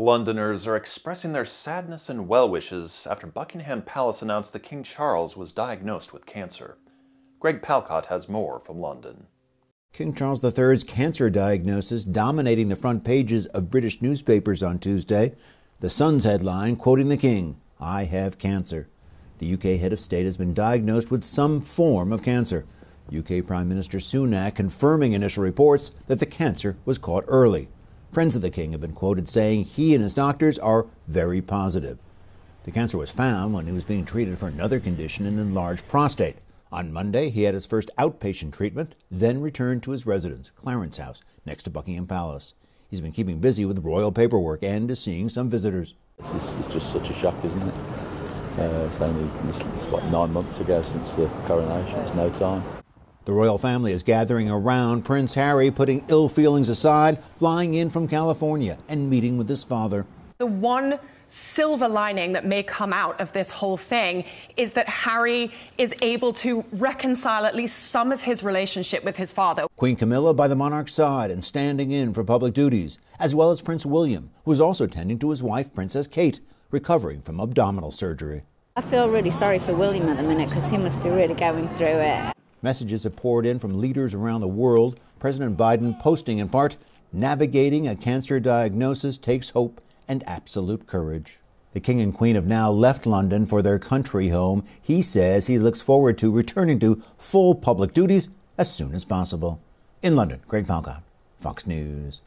Londoners are expressing their sadness and well wishes after Buckingham Palace announced that King Charles was diagnosed with cancer. Greg Palkot has more from London. King Charles III's cancer diagnosis dominating the front pages of British newspapers on Tuesday. The Sun's headline quoting the king, "I have cancer." The UK head of state has been diagnosed with some form of cancer. UK Prime Minister Sunak confirming initial reports that the cancer was caught early. Friends of the king have been quoted saying he and his doctors are very positive. The cancer was found when he was being treated for another condition, an enlarged prostate. On Monday, he had his first outpatient treatment, then returned to his residence, Clarence House, next to Buckingham Palace. He's been keeping busy with royal paperwork and is seeing some visitors. It's just such a shock, isn't it? It's only it's 9 months ago since the coronation. It's no time. The royal family is gathering around Prince Harry, putting ill feelings aside, flying in from California and meeting with his father. The one silver lining that may come out of this whole thing is that Harry is able to reconcile at least some of his relationship with his father. Queen Camilla by the monarch's side and standing in for public duties, as well as Prince William, who is also tending to his wife, Princess Kate, recovering from abdominal surgery. I feel really sorry for William at the minute because he must be really going through it. Messages have poured in from leaders around the world, President Biden posting in part, "Navigating a cancer diagnosis takes hope and absolute courage." The king and queen have now left London for their country home. He says he looks forward to returning to full public duties as soon as possible. In London, Greg Palkot, Fox News.